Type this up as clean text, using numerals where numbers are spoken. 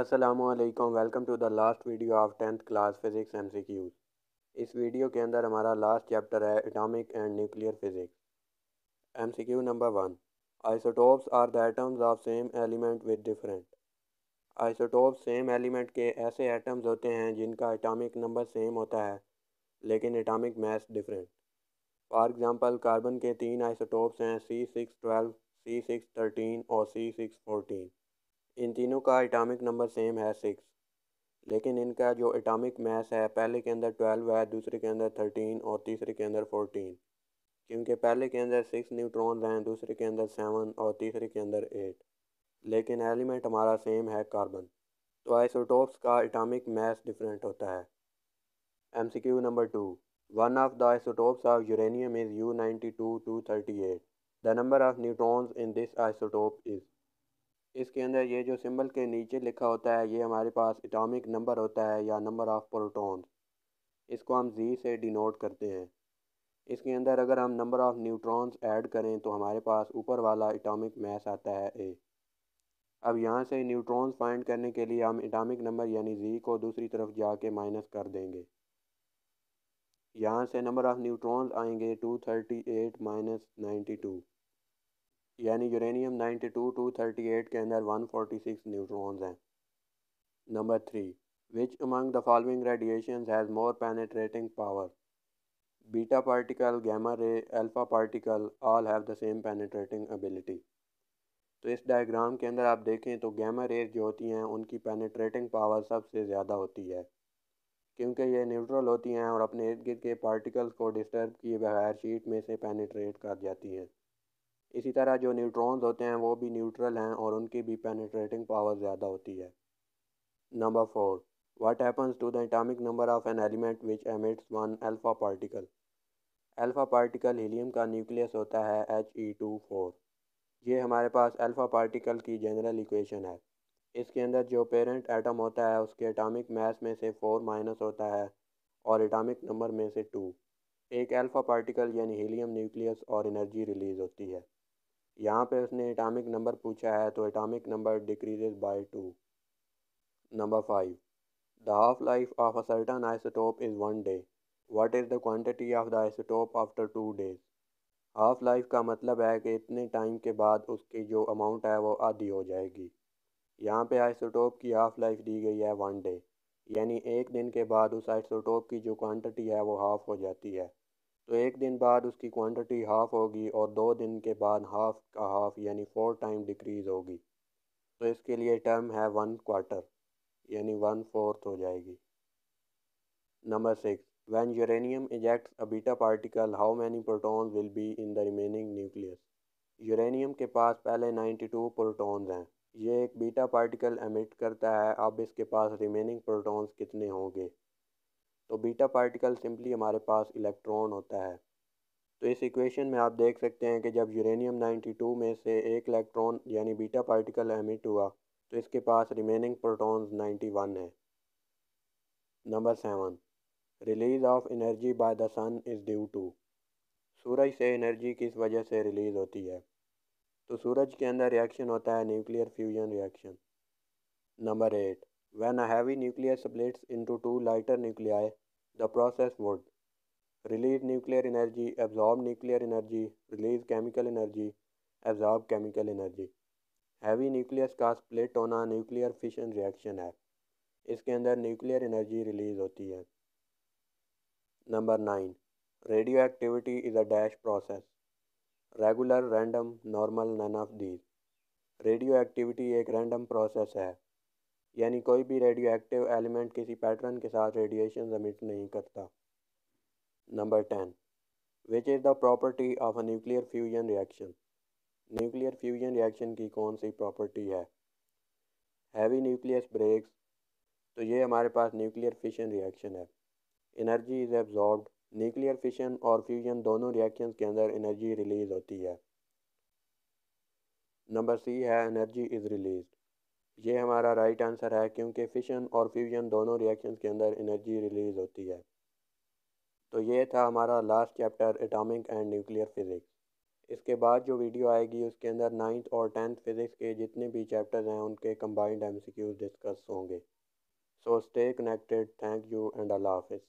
अस्सलामुअलैकुम, welcome to the last video of 10th class physics MCQs। इस video के अंदर हमारा लास्ट चैप्टर है atomic and nuclear physics. MCQ number 1, isotopes are the atoms of same element with different. Isotopes same element के ऐसे atoms होते हैं जिनका एटॉमिक नंबर सेम होता है लेकिन atomic mass different. For example, carbon के 3 आइसोटोप्स हैं C612, C613 और C614। इन तीनों का एटॉमिक नंबर सेम है 6, लेकिन इनका जो एटॉमिक मास है पहले के अंदर 12 है, दूसरे के अंदर 13 और तीसरे के अंदर 14, क्योंकि पहले के अंदर 6 न्यूट्रॉन्स हैं, दूसरे के अंदर 7 और तीसरे के अंदर 8, लेकिन एलिमेंट हमारा सेम है कार्बन। तो आइसोटोप्स का एटॉमिक मास डिफरेंट होता है। MCQ number 2, one of the isotopes of uranium is U92-238। The number of neutrons in this isotope is. इसके अंदर ये जो सिंबल के नीचे लिखा होता है ये हमारे पास एटॉमिक नंबर होता है या नंबर ऑफ प्रोटॉन्स, इसको हम Z से डिनोट करते हैं। इसके अंदर अगर हम नंबर ऑफ न्यूट्रॉन्स ऐड करें तो हमारे पास ऊपर वाला एटॉमिक मास आता है A। अब यहाँ से न्यूट्रॉन्स फाइंड करने के लिए हम एटॉमिक नंबर यानी Z को दूसरी तरफ जाके माइनस कर देंगे। यहाँ से नंबर ऑफ न्यूट्रॉन्स आएंगे 238 - 92, यानी यूरेनियम 92-238 के अंदर 146 न्यूट्रॉन्स हैं। Number 3, which among the following radiation has more penetrating power. Beta particle, gamma ray, alpha particle, all have the same penetrating ability. तो इस डायग्राम के अंदर आप देखें तो गैमा रेज जो होती हैं उनकी पेनिट्रेटिंग पावर सबसे ज़्यादा होती है, क्योंकि ये न्यूट्रल होती हैं और अपने इर्द गिर्द के पार्टिकल्स को डिस्टर्ब किए बगैर शीट में से पेनिट्रेट कर जाती हैं। इसी तरह जो न्यूट्रॉन्स होते हैं वो भी न्यूट्रल हैं और उनकी भी पेनिट्रेटिंग पावर ज़्यादा होती है। Number 4, what happens to the atomic number of an element which emits 1 alpha particle. Alpha particle helium का न्यूक्लियस होता है He24। ये हमारे पास अल्फ़ा पार्टिकल की जनरल इक्वेशन है। इसके अंदर जो पेरेंट एटम होता है उसके एटॉमिक मास में से 4 माइनस होता है और एटॉमिक नंबर में से 2। एक अल्फ़ा पार्टिकल यानी हीलियम न्यूक्लियस और एनर्जी रिलीज़ होती है। यहाँ पे उसने एटॉमिक नंबर पूछा है तो atomic number decreases by 2। Number 5, the half life of a certain isotope is 1 day. What is the quantity of the isotope after 2 days. Half life का मतलब है कि इतने टाइम के बाद उसकी जो अमाउंट है वो आधी हो जाएगी। यहाँ पे आइसोटोप की हाफ लाइफ दी गई है 1 डे, यानी 1 दिन के बाद उस आइसोटोप की जो क्वांटिटी है वो हाफ हो जाती है। तो 1 दिन बाद उसकी क्वांटिटी हाफ होगी और 2 दिन के बाद हाफ का हाफ यानी 4 टाइम डिक्रीज़ होगी। तो इसके लिए टर्म है 1/4 यानी 1/4 हो जाएगी। Number 6, when uranium ejects a beta particle how many protons will be in the remaining nucleus. Uranium के पास पहले 92 प्रोटॉन्स हैं, ये एक बीटा पार्टिकल एमिट करता है। अब इसके पास रिमेनिंग प्रोटॉन्स कितने होंगे, तो बीटा पार्टिकल सिंपली हमारे पास इलेक्ट्रॉन होता है। तो इस इक्वेशन में आप देख सकते हैं कि जब यूरेनियम 92 में से 1 इलेक्ट्रॉन यानी बीटा पार्टिकल एमिट हुआ तो इसके पास रिमेनिंग प्रोटॉन्स 91 है। Number 7, release of energy by the sun is due to. सूरज से एनर्जी किस वजह से रिलीज़ होती है, तो सूरज के अंदर रिएक्शन होता है nuclear fusion reaction. Number 8, When a heavy nucleus splits into 2 lighter nuclei, the process would release nuclear energy, absorb nuclear energy, release chemical energy, absorb chemical energy। Heavy nucleus का split होना nuclear fission reaction है, इसके अंदर nuclear energy release होती है। Number 9, radioactivity is a dash process. Regular, random, normal, none of these. Radioactivity एक random process है, यानी कोई भी रेडियो एक्टिव एलिमेंट किसी पैटर्न के साथ रेडिएशन एमिट नहीं करता। Number 10, which is the property of a nuclear fusion reaction. Nuclear fusion reaction की कौन सी प्रॉपर्टी है। हैवी न्यूक्लियस ब्रेक्स, तो ये हमारे पास न्यूक्लियर फिशन रिएक्शन है। Energy is absorbed. Nuclear fission और फ्यूजन दोनों रिएक्शन के अंदर एनर्जी रिलीज़ होती है। नंबर सी है, एनर्जी इज़ रिलीज। ये हमारा राइट आंसर है, क्योंकि फिशन और फ्यूजन दोनों रिएक्शंस के अंदर एनर्जी रिलीज़ होती है। तो ये था हमारा last chapter atomic and nuclear physics. इसके बाद जो वीडियो आएगी उसके अंदर 9th और 10th फिज़िक्स के जितने भी चैप्टर्स हैं उनके कंबाइंड MCQs डिस्कस होंगे। So stay connected, thank you and अल्लाह हाफिज़।